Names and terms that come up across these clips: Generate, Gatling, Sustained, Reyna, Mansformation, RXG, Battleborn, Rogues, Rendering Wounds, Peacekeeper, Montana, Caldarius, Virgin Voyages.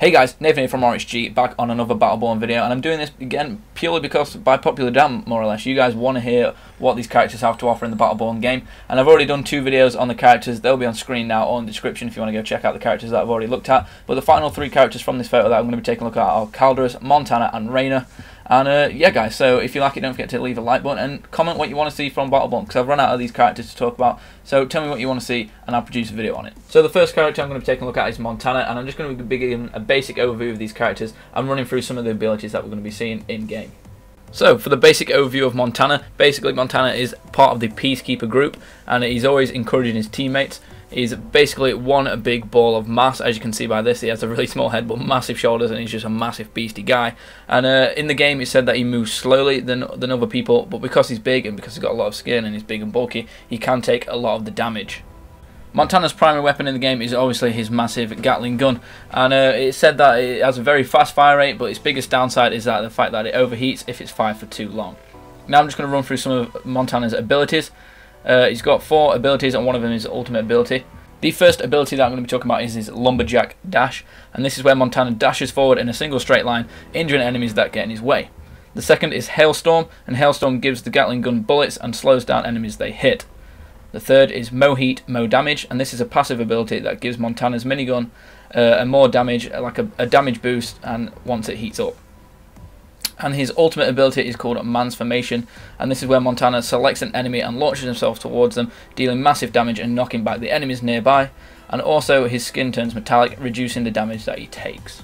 Hey guys, Nathan from RXG, back on another Battleborn video, and I'm doing this again purely because, by popular demand more or less, you guys want to hear what these characters have to offer in the Battleborn game. And I've already done two videos on the characters. They'll be on screen now or in the description if you want to go check out the characters that I've already looked at. But the final three characters from this photo that I'm going to be taking a look at are Caldarius, Montana and Reyna. And yeah guys, so if you like it, don't forget to leave a like button and comment what you want to see from Battleborn, because I've run out of these characters to talk about. So tell me what you want to see and I'll produce a video on it. So the first character I'm going to be taking a look at is Montana, and I'm just going to be giving a basic overview of these characters and running through some of the abilities that we're going to be seeing in game. So for the basic overview of Montana, basically Montana is part of the Peacekeeper group, and he's always encouraging his teammates. He's basically one big ball of mass. As you can see by this, he has a really small head but massive shoulders, and he's just a massive beastie guy. And in the game it's said that he moves slowly than other people, but because he's big and because he's got a lot of skin and he's big and bulky, he can take a lot of the damage. Montana's primary weapon in the game is obviously his massive Gatling gun, and it's said that it has a very fast fire rate, but its biggest downside is that the fact that it overheats if it's fired for too long. Now I'm just going to run through some of Montana's abilities. He's got four abilities, and one of them is ultimate ability. The first ability that I'm going to be talking about is his lumberjack dash, and this is where Montana dashes forward in a single straight line, injuring enemies that get in his way. The second is hailstorm, and hailstorm gives the Gatling gun bullets and slows down enemies they hit. The third is Mo Heat, Mo Damage, and this is a passive ability that gives Montana's minigun more damage, like a damage boost, and once it heats up. And his ultimate ability is called Mansformation, and this is where Montana selects an enemy and launches himself towards them, dealing massive damage and knocking back the enemies nearby. And also his skin turns metallic, reducing the damage that he takes.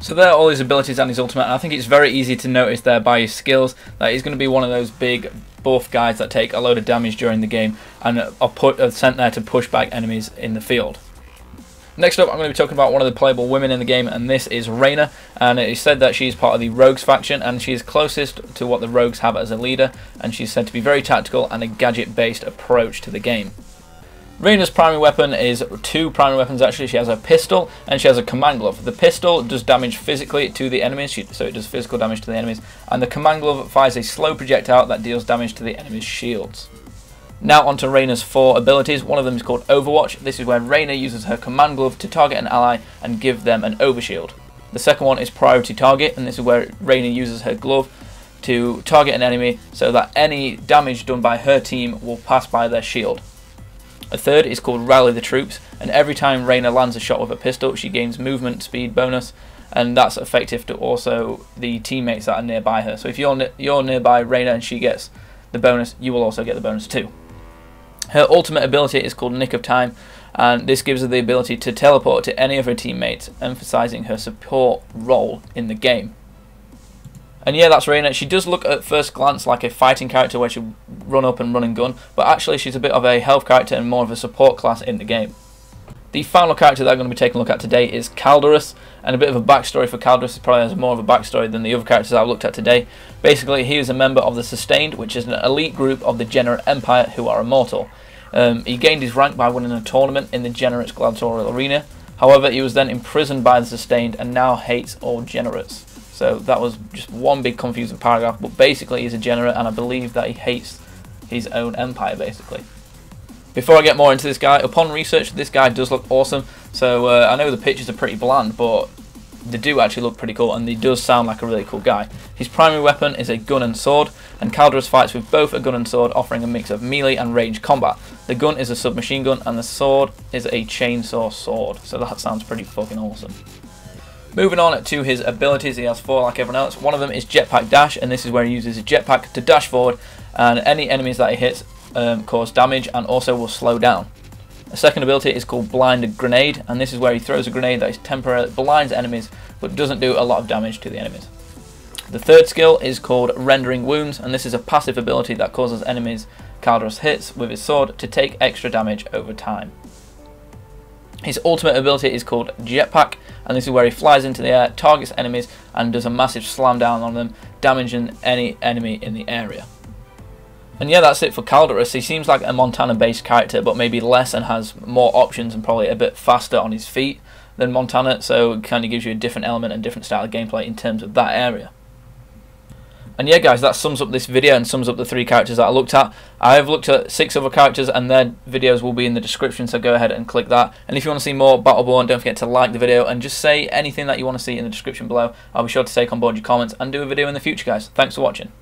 So there are all his abilities and his ultimate, and I think it's very easy to notice there by his skills that he's going to be one of those big buff guys that take a load of damage during the game and are sent there to push back enemies in the field. Next up, I'm going to be talking about one of the playable women in the game, and this is Reyna, and it is said that she is part of the Rogues faction, and she is closest to what the Rogues have as a leader, and she's said to be very tactical and a gadget-based approach to the game. Reyna's primary weapon is two primary weapons actually. She has a pistol and she has a command glove. The pistol does damage physically to the enemies, so it does physical damage to the enemies, and the command glove fires a slow projectile that deals damage to the enemy's shields. Now onto Reyna's four abilities. One of them is called Overwatch. This is where Reyna uses her command glove to target an ally and give them an overshield. The second one is Priority Target, and this is where Reyna uses her glove to target an enemy so that any damage done by her team will pass by their shield. A third is called Rally the Troops, and every time Reyna lands a shot with a pistol she gains movement speed bonus, and that's effective to also the teammates that are nearby her. So if you're nearby Reyna and she gets the bonus, you will also get the bonus too. Her ultimate ability is called Nick of Time, and this gives her the ability to teleport to any of her teammates, emphasising her support role in the game. And yeah, that's Reyna. She does look at first glance like a fighting character where she'll run up and run and gun, but actually she's a bit of a health character and more of a support class in the game. The final character that I'm going to be taking a look at today is Caldarius, and a bit of a backstory for Caldarius. It probably has more of a backstory than the other characters I've looked at today. Basically, he is a member of the Sustained, which is an elite group of the Generate Empire who are immortal. He gained his rank by winning a tournament in the Generate's gladiatorial arena. However, he was then imprisoned by the Sustained and now hates all Generates. So that was just one big confusing paragraph, but basically he's a Generate, and I believe that he hates his own empire, basically. Before I get more into this guy, upon research, this guy does look awesome. So I know the pictures are pretty bland, but they do actually look pretty cool, and he does sound like a really cool guy. His primary weapon is a gun and sword, and Caldarius fights with both a gun and sword, offering a mix of melee and ranged combat. The gun is a submachine gun, and the sword is a chainsaw sword. So that sounds pretty fucking awesome. Moving on to his abilities, he has four like everyone else. One of them is Jetpack Dash, and this is where he uses a jetpack to dash forward, and any enemies that he hits cause damage and also will slow down. The second ability is called Blinded Grenade, and this is where he throws a grenade that is temporarily blinds enemies but doesn't do a lot of damage to the enemies. The third skill is called Rendering Wounds, and this is a passive ability that causes enemies Caldarius hits with his sword to take extra damage over time. His ultimate ability is called Jetpack, and this is where he flies into the air, targets enemies and does a massive slam down on them, damaging any enemy in the area. And yeah, that's it for Caldarius. He seems like a Montana based character, but maybe less and has more options and probably a bit faster on his feet than Montana, so it kind of gives you a different element and different style of gameplay in terms of that area. And yeah, guys, that sums up this video and sums up the 3 characters that I looked at. I have looked at 6 other characters, and their videos will be in the description, so go ahead and click that. And if you want to see more Battleborn, don't forget to like the video and just say anything that you want to see in the description below. I'll be sure to take on board your comments and do a video in the future, guys. Thanks for watching.